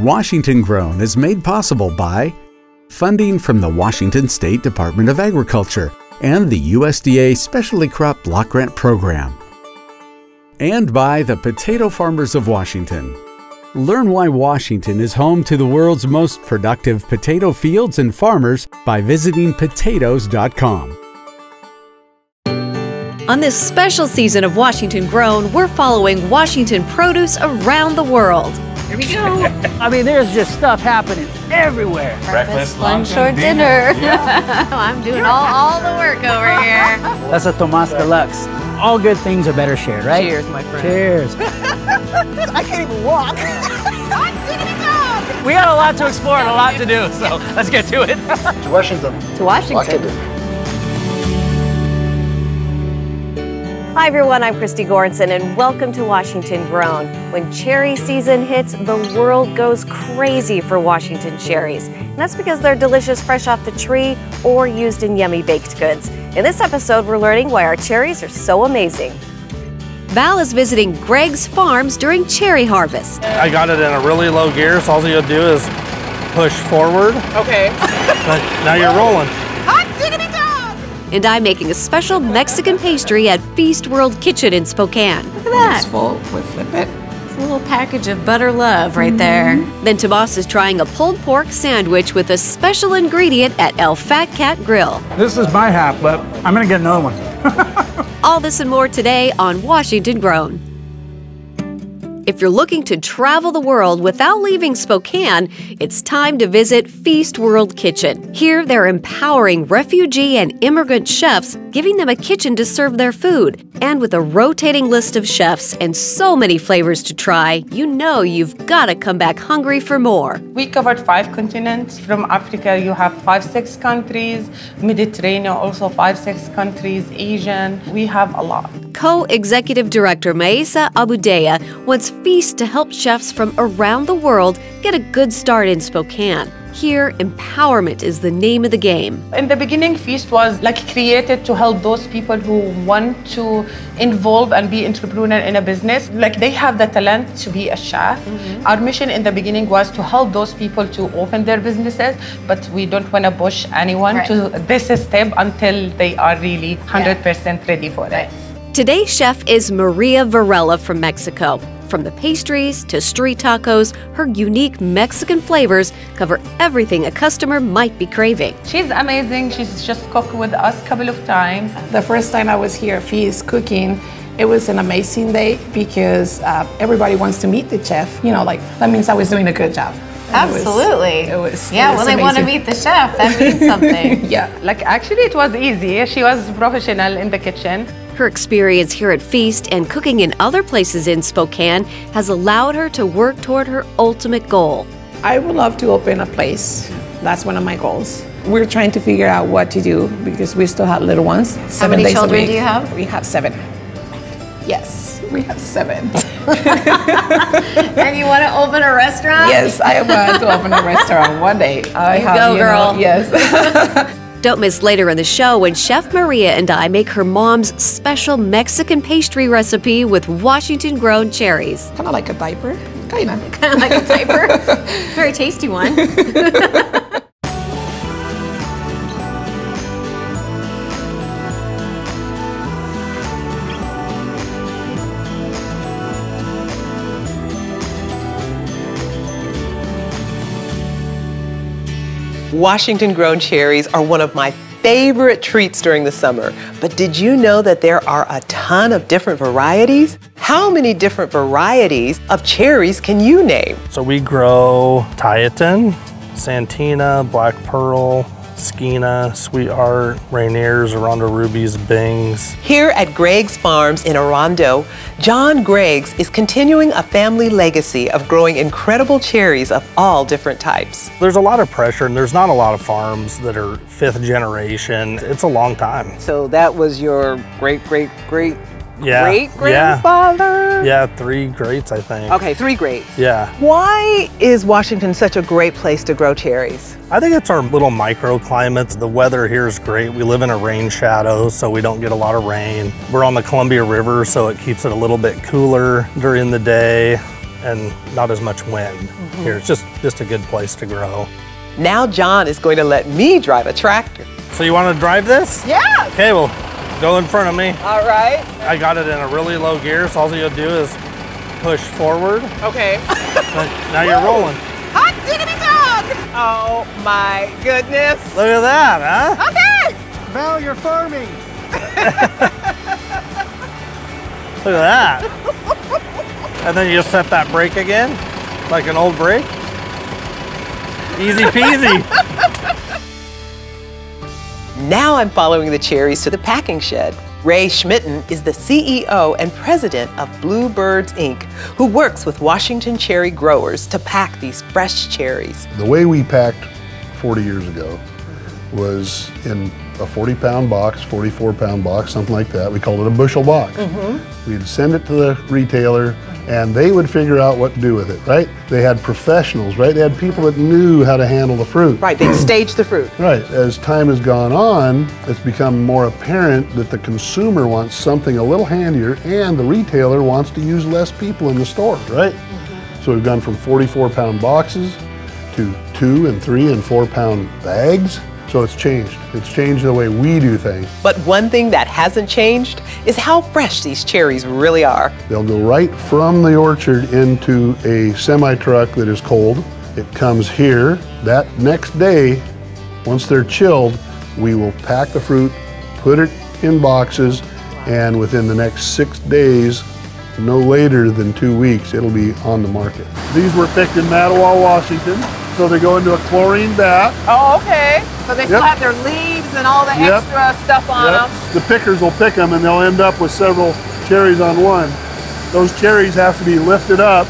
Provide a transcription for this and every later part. Washington Grown is made possible by funding from the Washington State Department of Agriculture and the USDA Specialty Crop Block Grant Program, and by the Potato Farmers of Washington. Learn why Washington is home to the world's most productive potato fields and farmers by visiting potatoes.com. On this special season of Washington Grown, we're following Washington produce around the world. Here we go. I mean, there's just stuff happening everywhere. Breakfast, lunch, or dinner. Yeah. I'm doing all the work over here. That's a Tomas Deluxe. All good things are better shared, right? Cheers, my friend. Cheers. I can't even walk. We got a lot to explore and a lot to do, so let's get to it. To Washington. To Washington. Hi everyone, I'm Christy Gorenson and welcome to Washington Grown. When cherry season hits, the world goes crazy for Washington cherries. And that's because they're delicious fresh off the tree or used in yummy baked goods. In this episode, we're learning why our cherries are so amazing. Val is visiting Gregg's Farms during cherry harvest. I got it in a really low gear, so all you gotta do is push forward. Okay. Now you're rolling. And I'm making a special Mexican pastry at Feast World Kitchen in Spokane. Look at that. It's full with it. It's a little package of butter love right there. Then Tomas is trying a pulled pork sandwich with a special ingredient at El Fat Cat Grill. This is my half, but I'm going to get another one. All this and more today on Washington Grown. If you're looking to travel the world without leaving Spokane, it's time to visit Feast World Kitchen. Here, they're empowering refugee and immigrant chefs, giving them a kitchen to serve their food. And with a rotating list of chefs and so many flavors to try, you know you've got to come back hungry for more. We covered 5 continents. From Africa, you have 5-6 countries. Mediterranean, also 5-6 countries. Asian, we have a lot. Co-executive director Maesa Abudeya wants Feast to help chefs from around the world get a good start in Spokane. Here, empowerment is the name of the game. In the beginning, Feast was like created to help those people who want to involve and be entrepreneur in a business. Like they have the talent to be a chef. Our mission in the beginning was to help those people to open their businesses, but we don't want to push anyone to this step until they are really 100% ready for it. Today's chef is Maria Varela from Mexico. From the pastries to street tacos, her unique Mexican flavors cover everything a customer might be craving. She's amazing. She's just cooked with us a couple of times. The first time I was here at Feast cooking, it was an amazing day because everybody wants to meet the chef. You know, like, that means I was doing a good job. Absolutely. It was amazing. They want to meet the chef. That means something. Like, actually, it was easy. She was professional in the kitchen. Her experience here at Feast and cooking in other places in Spokane has allowed her to work toward her ultimate goal. I would love to open a place. That's one of my goals. We're trying to figure out what to do because we still have little ones. How many children do you have? We have 7. Yes, we have 7. And you want to open a restaurant? Yes, I want to open a restaurant one day. You go, girl. Yes. Don't miss later in the show when Chef Maria and I make her mom's special Mexican pastry recipe with Washington-grown cherries. Kind of like a diaper. Kind of like a diaper. Very tasty one. Washington grown cherries are one of my favorite treats during the summer. But did you know that there are a ton of different varieties? How many different varieties of cherries can you name? So we grow Tiedemann, Santina, Black Pearl, Skeena, Sweetheart, Rainiers, Arando Rubies, Bings. Here at Gregg's Farms in Arando, John Gregg's is continuing a family legacy of growing incredible cherries of all different types. There's a lot of pressure and there's not a lot of farms that are 5th generation. It's a long time. So that was your great-great-great-great-grandfather? Yeah, 3 greats, I think. Okay, 3 greats. Yeah. Why is Washington such a great place to grow cherries? I think it's our little microclimates. The weather here is great. We live in a rain shadow, so we don't get a lot of rain. We're on the Columbia River, so it keeps it a little bit cooler during the day. and not as much wind here. It's just a good place to grow. Now John is going to let me drive a tractor. So you want to drive this? Yeah. Okay, well, go in front of me. All right. I got it in a really low gear, so all you'll do is push forward. Okay. Now you're rolling. Hot diggity dog! Oh my goodness. Look at that, huh? Okay. Val, you're farming. Look at that. And then you just set that brake again, like an old brake. Easy peasy. Now I'm following the cherries to the packing shed. Ray Schmitten is the CEO and president of Bluebirds Inc., who works with Washington cherry growers to pack these fresh cherries. The way we packed 40 years ago was in a 40-pound box, 44-pound box, something like that. We called it a bushel box. We'd send it to the retailer, and they would figure out what to do with it, right? They had professionals, right? They had people that knew how to handle the fruit. Right, they'd stage the fruit. Right, as time has gone on, it's become more apparent that the consumer wants something a little handier, and the retailer wants to use less people in the store, right? So we've gone from 44-pound boxes to 2- and 3- and 4-pound bags. So it's changed. It's changed the way we do things. But one thing that hasn't changed is how fresh these cherries really are. They'll go right from the orchard into a semi-truck that is cold. It comes here. That next day, once they're chilled, we will pack the fruit, put it in boxes, and within the next 6 days, no later than 2 weeks, it'll be on the market. These were picked in Mattawa, Washington. So they go into a chlorine bath. Oh, okay. So they still have their leaves and all the extra stuff on them. The pickers will pick them and they'll end up with several cherries on one. Those cherries have to be lifted up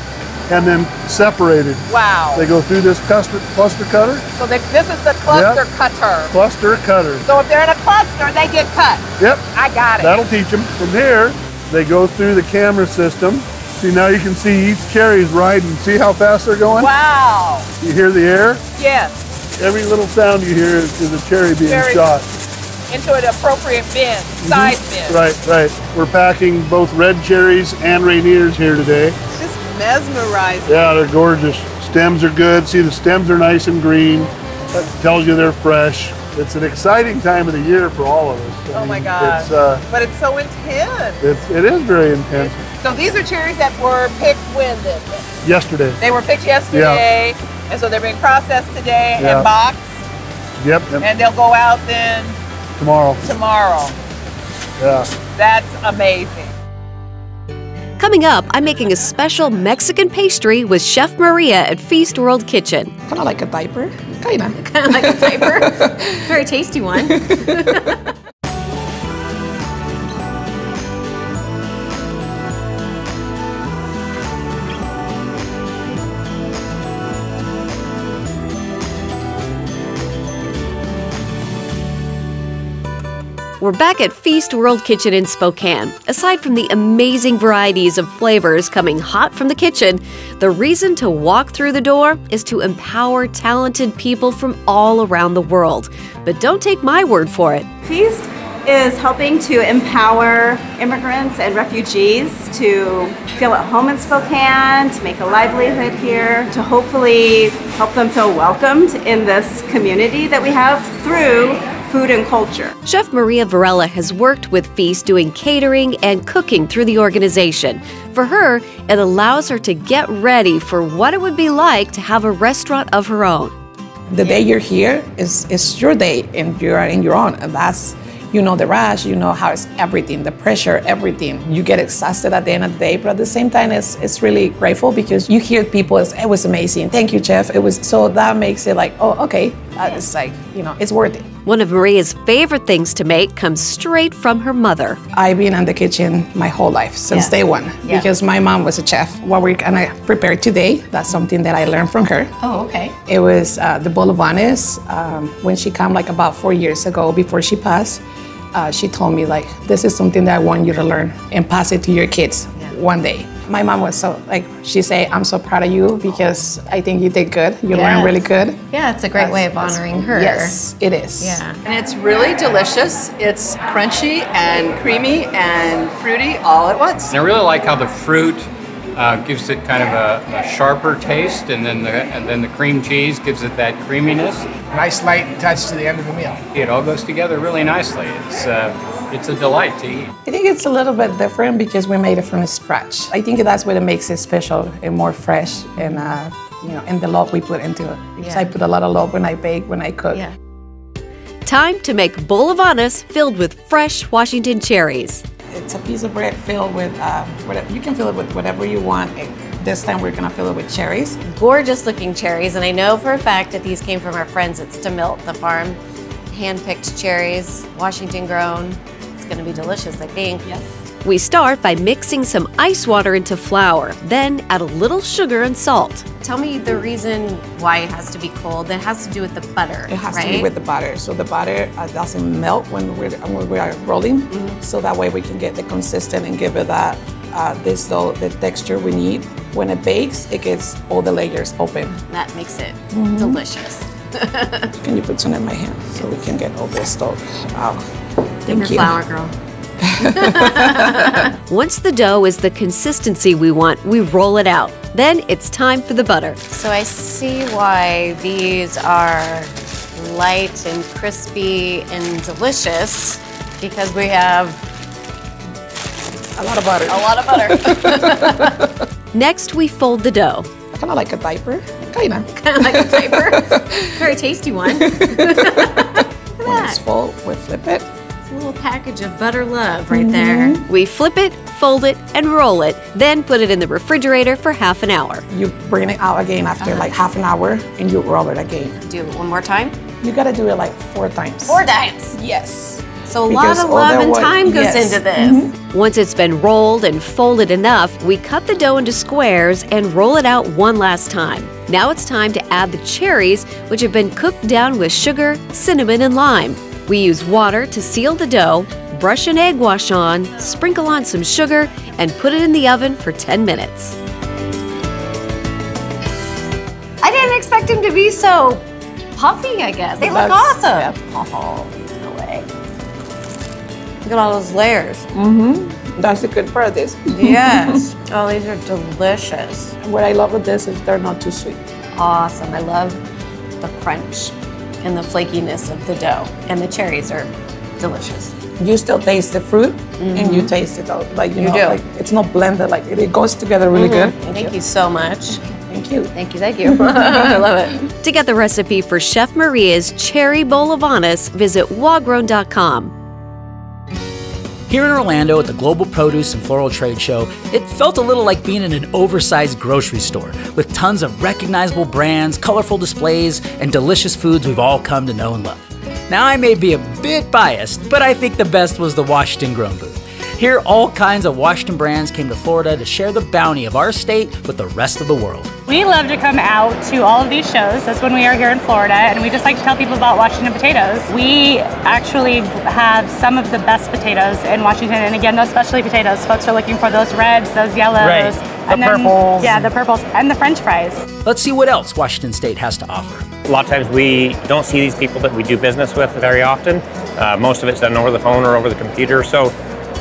and then separated. Wow. They go through this cluster cutter. So this is the cluster cutter. Cluster cutter. So if they're in a cluster, they get cut. Yep. I got it. That'll teach them. From here, they go through the camera system. See, now you can see each cherry's riding. See how fast they're going? Wow. You hear the air? Yes. Every little sound you hear is a cherry being shot. Into an appropriate bin, size bin. Right, right. We're packing both red cherries and Rainiers here today. It's just mesmerizing. Yeah, they're gorgeous. Stems are good. See, the stems are nice and green. That tells you they're fresh. It's an exciting time of the year for all of us. I mean, my God. It's, but it's so intense. It is very intense. So these are cherries that were picked when then? Yesterday. They were picked yesterday, and so they're being processed today and boxed. Yep. And they'll go out then? Tomorrow. Tomorrow. Yeah. That's amazing. Coming up, I'm making a special Mexican pastry with Chef Maria at Feast World Kitchen. Kind of like a diaper. Kind of like a diaper. Very tasty one. We're back at Feast World Kitchen in Spokane. Aside from the amazing varieties of flavors coming hot from the kitchen, the reason to walk through the door is to empower talented people from all around the world. But don't take my word for it. Feast is helping to empower immigrants and refugees to feel at home in Spokane, to make a livelihood here, to hopefully help them feel welcomed in this community that we have through food and culture. Chef Maria Varela has worked with Feast doing catering and cooking through the organization. For her, it allows her to get ready for what it would be like to have a restaurant of her own. The day you're here is your day and you're in your own, and that's, you know, the rush, you know how it's everything, the pressure, everything. You get exhausted at the end of the day, but at the same time, it's really grateful because you hear people, it was amazing, thank you, chef. It was, so that makes it like, oh, okay, it's like, you know, it's worth it. One of Maria's favorite things to make comes straight from her mother. I've been in the kitchen my whole life, since day one, because my mom was a chef. What we're gonna prepare today, that's something that I learned from her. Oh, okay. It was the bolovanes. When she came, like about 4 years ago, before she passed, she told me, like, this is something that I want you to learn and pass it to your kids one day. My mom was so, like, she said, I'm so proud of you because I think you did good. You learned really good. Yeah, it's a great way of honoring her. Yes, it is. Yeah. And it's really delicious. It's crunchy and creamy and fruity all at once. And I really like how the fruit gives it kind of a sharper taste, and then the cream cheese gives it that creaminess. Nice light touch to the end of the meal. It all goes together really nicely. It's a delight to eat. I think it's a little bit different because we made it from scratch. I think that's what it makes it special and more fresh, and you know, and the love we put into it. Because I put a lot of love when I bake, when I cook. Yeah. Time to make bolavanas filled with fresh Washington cherries. It's a piece of bread filled with whatever. You can fill it with whatever you want. This time we're gonna fill it with cherries. Gorgeous looking cherries, and I know for a fact that these came from our friends at Stamilt, the farm. Hand-picked cherries, Washington grown. It's gonna be delicious, I think. Yes. We start by mixing some ice water into flour, then add a little sugar and salt. Tell me the reason why it has to be cold. It has to do with the butter, It has to do with the butter. So the butter doesn't melt when we are rolling, so that way we can get the consistent and give it that this dough, the texture we need. When it bakes, it gets all the layers open. That makes it delicious. Can you put some in my hand so we can get all this stuff out? Thank you. Flour girl. Once the dough is the consistency we want, we roll it out. Then it's time for the butter. So I see why these are light and crispy and delicious, because we have a lot of butter. A lot of butter. Next, we fold the dough. Kind of like a diaper. Kind of like a diaper. Very tasty one. When it's full, we flip it. It's a little package of butter love right there. We flip it, fold it, and roll it, then put it in the refrigerator for half an hour. You bring it out again after like half an hour, and you roll it again. Do it one more time? You gotta do it like 4 times. 4 times? Yes. So a lot of love and time goes into this. Once it's been rolled and folded enough, we cut the dough into squares and roll it out one last time. Now it's time to add the cherries, which have been cooked down with sugar, cinnamon, and lime. We use water to seal the dough, brush an egg wash on, sprinkle on some sugar, and put it in the oven for 10 minutes. I didn't expect them to be so puffy, I guess. They look awesome. Yeah. Oh. Look at all those layers. That's the good part of this. Yes. Oh, these are delicious. What I love with this is they're not too sweet. Awesome. I love the crunch and the flakiness of the dough. And the cherries are delicious. You still taste the fruit and you taste the dough. Like, you know, like, it's not blended. Like, it goes together really good. Thank you so much. Thank you. Thank you, thank you. I love it. To get the recipe for Chef Maria's Cherry Bolavanas, visit WaGrown.com. Here in Orlando at the Global Produce and Floral Trade Show, it felt a little like being in an oversized grocery store with tons of recognizable brands, colorful displays, and delicious foods we've all come to know and love. Now, I may be a bit biased, but I think the best was the Washington Grown booth. Here, all kinds of Washington brands came to Florida to share the bounty of our state with the rest of the world. We love to come out to all of these shows. That's when we are here in Florida, and we just like to tell people about Washington potatoes. We actually have some of the best potatoes in Washington, and again, those specialty potatoes. Folks are looking for those reds, those yellows, the purples. Yeah, the purples, and the French fries. Let's see what else Washington State has to offer. A lot of times we don't see these people that we do business with very often. Most of it's done over the phone or over the computer, so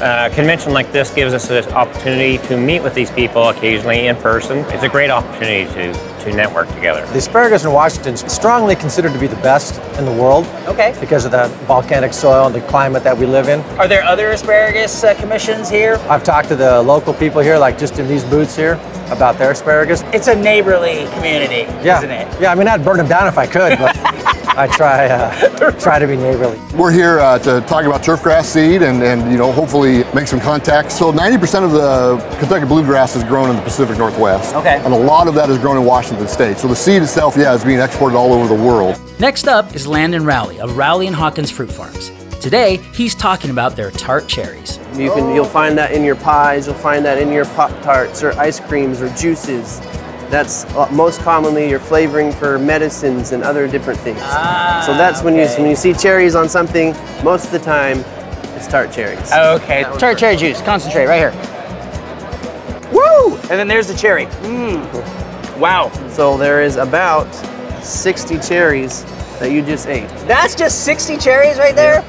a convention like this gives us this opportunity to meet with these people occasionally in person. It's a great opportunity to network together. The asparagus in Washington is strongly considered to be the best in the world because of the volcanic soil and the climate that we live in. Are there other asparagus commissions here? I've talked to the local people here, like just in these booths here, about their asparagus. It's a neighborly community, isn't it? Yeah, I mean, I'd burn them down if I could, but... I try to be neighborly. We're here to talk about turfgrass seed and you know, hopefully make some contacts. So 90% of the Kentucky bluegrass is grown in the Pacific Northwest. And a lot of that is grown in Washington State. So the seed itself, yeah, is being exported all over the world. Next up is Landon Rowley of Rowley and Hawkins Fruit Farms. Today, he's talking about their tart cherries. You can, you'll find that in your pies, you'll find that in your Pop-Tarts or ice creams or juices. That's most commonly your flavoring for medicines and other different things. So that's when you see cherries on something, most of the time, it's tart cherries. Tart cherry juice, concentrate right here. Woo! And then there's the cherry. Wow. So there is about 60 cherries that you just ate. That's just 60 cherries right there?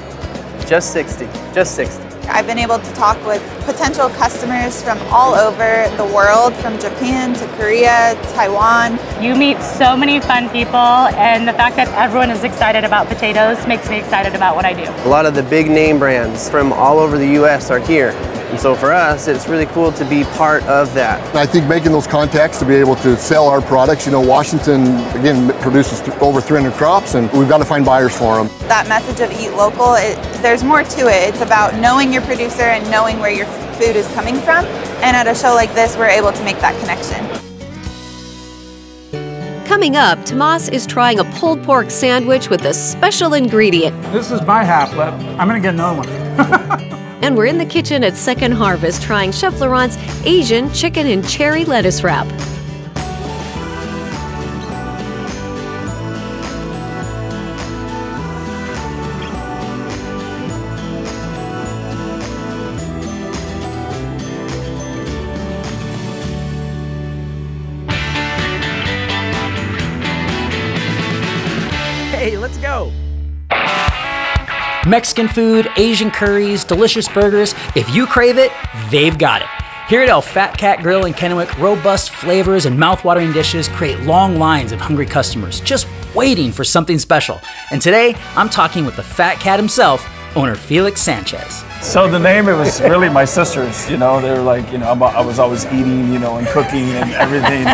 Just 60, just 60. I've been able to talk with potential customers from all over the world, from Japan to Korea, Taiwan. You meet so many fun people, and the fact that everyone is excited about potatoes makes me excited about what I do. A lot of the big name brands from all over the U.S. are here. And so for us, it's really cool to be part of that. I think making those contacts to be able to sell our products, you know, Washington, again, produces over 300 crops, and we've got to find buyers for them. That message of eat local, there's more to it. It's about knowing your producer and knowing where your food is coming from. And at a show like this, we're able to make that connection. Coming up, Tomas is trying a pulled pork sandwich with a special ingredient. This is my half, but I'm going to get another one. And we're in the kitchen at Second Harvest trying Chef Laurent's Asian chicken and cherry lettuce wrap. Hey, let's go! Mexican food, Asian curries, delicious burgers. If you crave it, they've got it. Here at El Fat Cat Grill in Kennewick, robust flavors and mouth-watering dishes create long lines of hungry customers just waiting for something special. And today, I'm talking with the Fat Cat himself, owner Felix Sanchez. So the name, it was really my sisters, you know, they were like, you know, I was always eating, you know, and cooking and everything,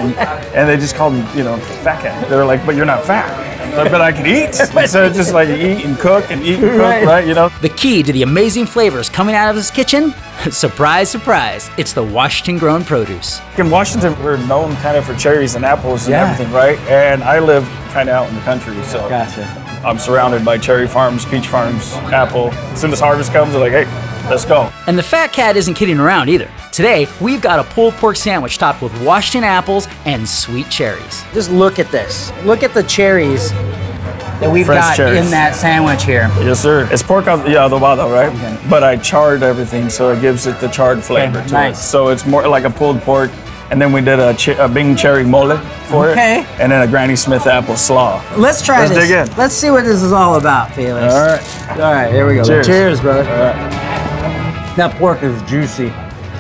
and they just called me, you know, Fat Cat. They were like, but you're not fat. But I can eat, so just like eat and cook, right, you know? The key to the amazing flavors coming out of this kitchen, surprise, surprise, it's the Washington grown produce. In Washington, we're known kind of for cherries and apples and everything, right? And I live kind of out in the country, so I'm surrounded by cherry farms, peach farms, apple. As soon as harvest comes, they're like, hey, let's go. And the Fat Cat isn't kidding around either. Today, we've got a pulled pork sandwich topped with Washington apples and sweet cherries. Just look at this. Look at the cherries that we've got in that sandwich here. Yes, sir. It's pork adobado, right? Okay. But I charred everything, so it gives it the charred flavor to it. So it's more like a pulled pork. And then we did a Bing cherry mole for it. And then a Granny Smith apple slaw. Let's try this. Dig in. Let's see what this is all about, Felix. All right. All right, here we go. Cheers, brother. All right. That pork is juicy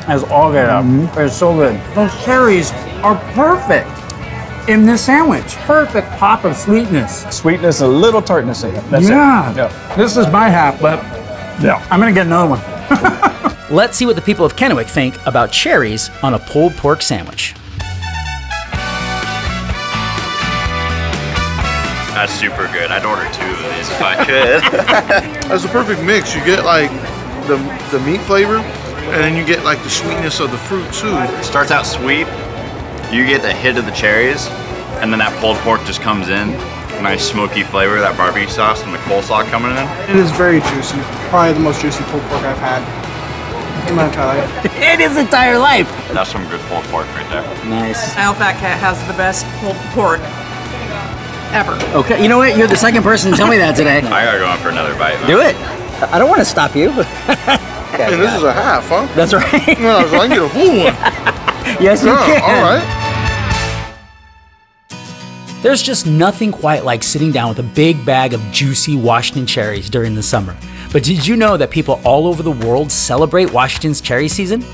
as all get out. It's so good. Those cherries are perfect in this sandwich. Perfect pop of sweetness. Sweetness, a little tartness in it. That's it. Yeah. This is my half, but I'm going to get another one. Let's see what the people of Kennewick think about cherries on a pulled pork sandwich. That's super good. I'd order two of these if I could. That's a perfect mix. You get like the meat flavor, and then you get like the sweetness of the fruit too. It starts out sweet, you get the hit of the cherries, and then that pulled pork just comes in. Nice smoky flavor, that barbecue sauce and the coleslaw coming in. It is very juicy. Probably the most juicy pulled pork I've had in my entire life. It is entire life. That's some good pulled pork right there. Nice. El Fat Cat has the best pulled pork ever. Okay, you know what? You're the second person to tell me that today. I gotta go on for another bite. Man. Do it. I don't want to stop you. Hey, this is a half, huh? That's right. No, I can get a full one. Yes, you can. All right. There's just nothing quite like sitting down with a big bag of juicy Washington cherries during the summer. But did you know that people all over the world celebrate Washington's cherry season?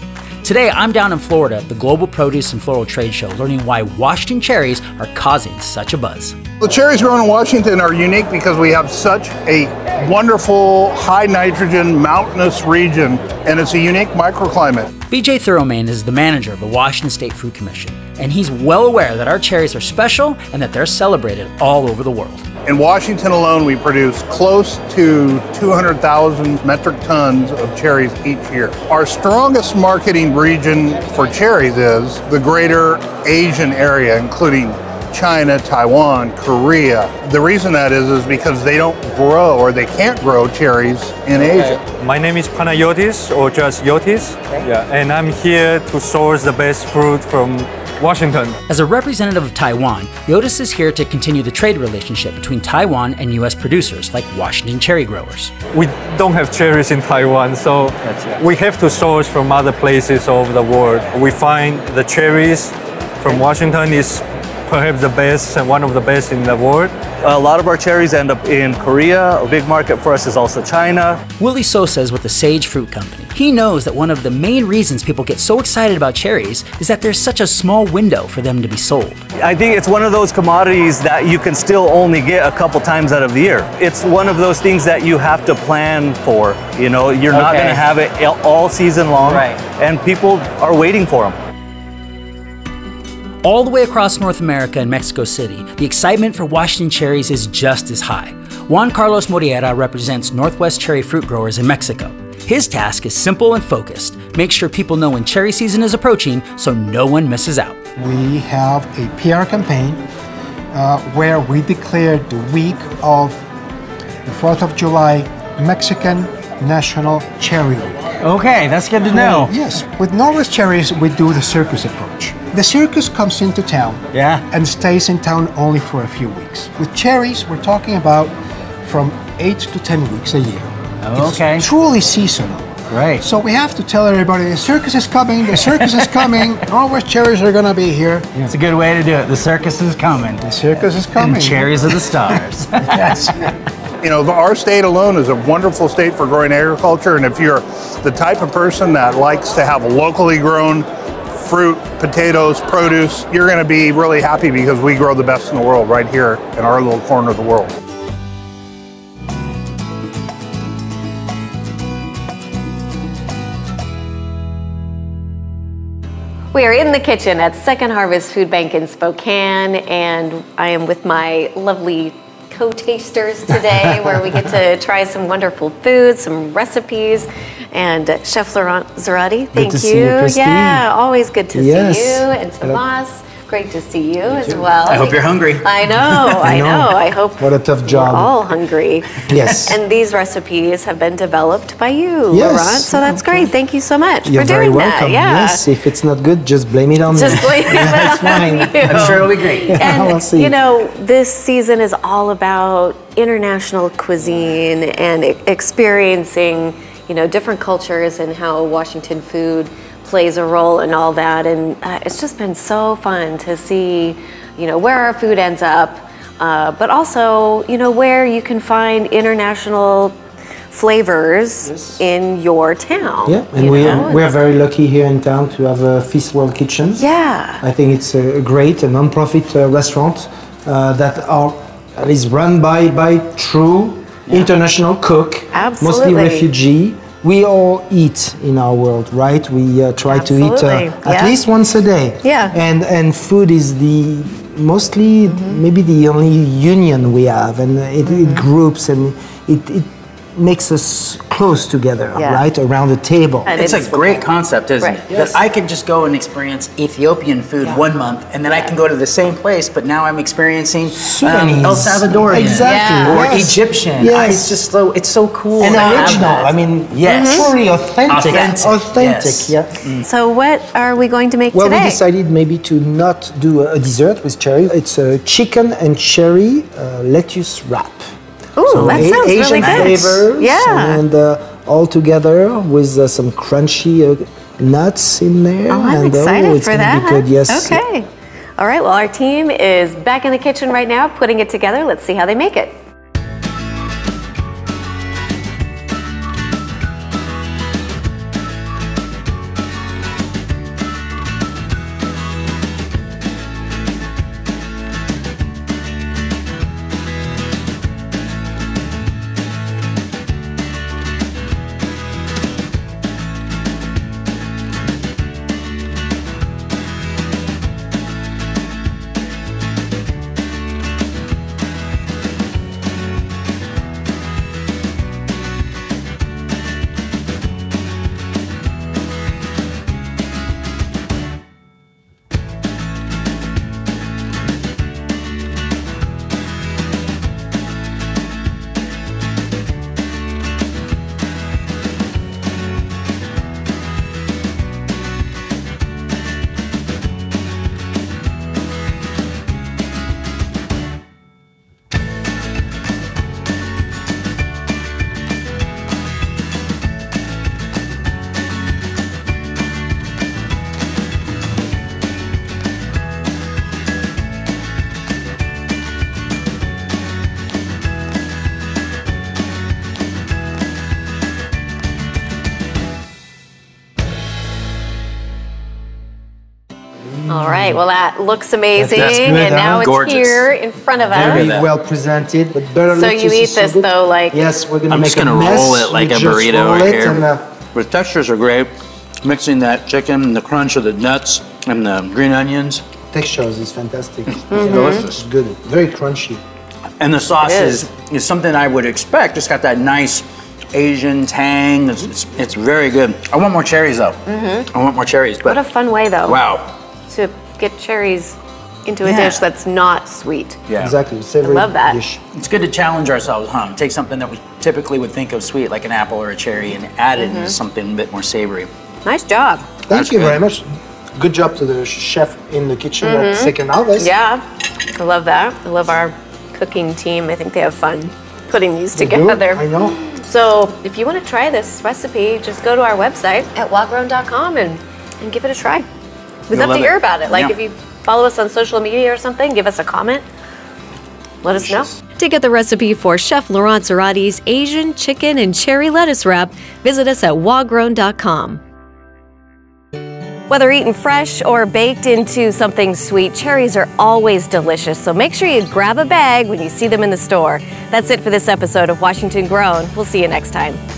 Today, I'm down in Florida at the Global Produce and Floral Trade Show, learning why Washington cherries are causing such a buzz. The cherries grown in Washington are unique because we have such a wonderful, high nitrogen, mountainous region, and it's a unique microclimate. BJ Thuromaine is the manager of the Washington State Fruit Commission, and he's well aware that our cherries are special and that they're celebrated all over the world. In Washington alone, we produce close to 200,000 metric tons of cherries each year. Our strongest marketing region for cherries is the greater Asian area, including China, Taiwan, Korea. The reason that is because they don't grow or they can't grow cherries in Asia. My name is Panayotis, or just Yotis, and I'm here to source the best fruit from Washington. As a representative of Taiwan, Yotis is here to continue the trade relationship between Taiwan and U.S. producers like Washington cherry growers. We don't have cherries in Taiwan, so we have to source from other places over the world. We find the cherries from Washington is perhaps the best, one of the best in the world. A lot of our cherries end up in Korea. A big market for us is also China. Willie Sosa is with the Sage Fruit Company. He knows that one of the main reasons people get so excited about cherries is that there's such a small window for them to be sold. I think it's one of those commodities that you can still only get a couple times out of the year. It's one of those things that you have to plan for. You know, you're not going to have it all season long, and people are waiting for them. All the way across North America and Mexico City, the excitement for Washington cherries is just as high. Juan Carlos Moreira represents Northwest cherry fruit growers in Mexico. His task is simple and focused. Make sure people know when cherry season is approaching so no one misses out. We have a PR campaign where we declare the week of the 4th of July Mexican National Cherry Week. Okay, that's good to know. Yes, with Northwest cherries, we do the circus approach. The circus comes into town and stays in town only for a few weeks. With cherries, we're talking about from 8 to 10 weeks a year. Okay. It's truly seasonal. Right. So we have to tell everybody, the circus is coming, the circus is coming, Northwest cherries are gonna be here. Yeah, it's a good way to do it. The circus is coming. The circus is coming. And cherries are the stars. Yes. You know, our state alone is a wonderful state for growing agriculture, and if you're the type of person that likes to have locally grown fruit, potatoes, produce, you're going to be really happy because we grow the best in the world right here in our little corner of the world. We are in the kitchen at Second Harvest Food Bank in Spokane, and I am with my lovely co-tasters today, where we get to try some wonderful food, some recipes, and Chef Laurent Zerati, thank you. See you, Christine. Yeah, always good to see you, and Tomas, great to see you as well. I hope you're hungry. I know, I know. I hope. What a tough job. We're all hungry. Yes. And these recipes have been developed by you, Laurent. So that's great. Thank you so much for doing that. Yeah. Yes. If it's not good, just blame it on me. Just blame it on you. I'm sure it'll be great. And we'll see. You know, this season is all about international cuisine and experiencing, you know, different cultures and how Washington food plays a role in all that, and it's just been so fun to see, you know, where our food ends up, but also, you know, where you can find international flavors in your town. Yeah, and we're very lucky here in town to have a Feast World Kitchen. Yeah, I think it's a great non-profit restaurant that is run by true international cook, mostly refugee. We all eat in our world, right? We try to eat at least once a day. Yeah. And food is the mostly, maybe the only union we have. And it groups and it makes us close together, right? Around the table. And it's a great concept, isn't it? Yes. That I could just go and experience Ethiopian food 1 month, and then I can go to the same place, but now I'm experiencing El Salvadorian. Exactly. Or Egyptian. Yes. It's just so, it's so cool. And original, I mean, truly authentic. Authentic. So what are we going to make today? Well, we decided maybe to not do a dessert with cherry. It's a chicken and cherry lettuce wrap. Ooh, so that sounds Asian really good. Flavors, and all together with some crunchy nuts in there. Oh, I'm excited for that. It's going to be good, yes. Okay. All right, well, our team is back in the kitchen right now putting it together. Let's see how they make it. right, well, that looks amazing. That's good, and now it's here in front of us. Very well presented. But so you eat this, though, like... Yes, we're going to make a mess. I'm just going to roll it like a burrito right here. The textures are great. Mixing that chicken, the crunch of the nuts, and the green onions. Textures is fantastic. It's delicious. It's good. Very crunchy. And the sauce is something I would expect. It's got that nice Asian tang. It's very good. I want more cherries, though. I want more cherries. But what a fun way, though. Wow. To get cherries into a dish that's not sweet. Yeah, exactly. Savory I love that. Dish. It's good to challenge ourselves, huh? Take something that we typically would think of sweet, like an apple or a cherry, and add it into something a bit more savory. Nice job. Thank you very much. Good job to the chef in the kitchen at Second Harvest. Yeah, I love that. I love our cooking team. I think they have fun putting these together. I know. So if you want to try this recipe, just go to our website at wildgrown.com and give it a try. We'd love to hear about it. Like if you follow us on social media or something, give us a comment. Let us know. To get the recipe for Chef Laurent Zerati's Asian chicken and cherry lettuce wrap, visit us at wildgrown.com. Whether eaten fresh or baked into something sweet, cherries are always delicious, so make sure you grab a bag when you see them in the store. That's it for this episode of Washington Grown. We'll see you next time.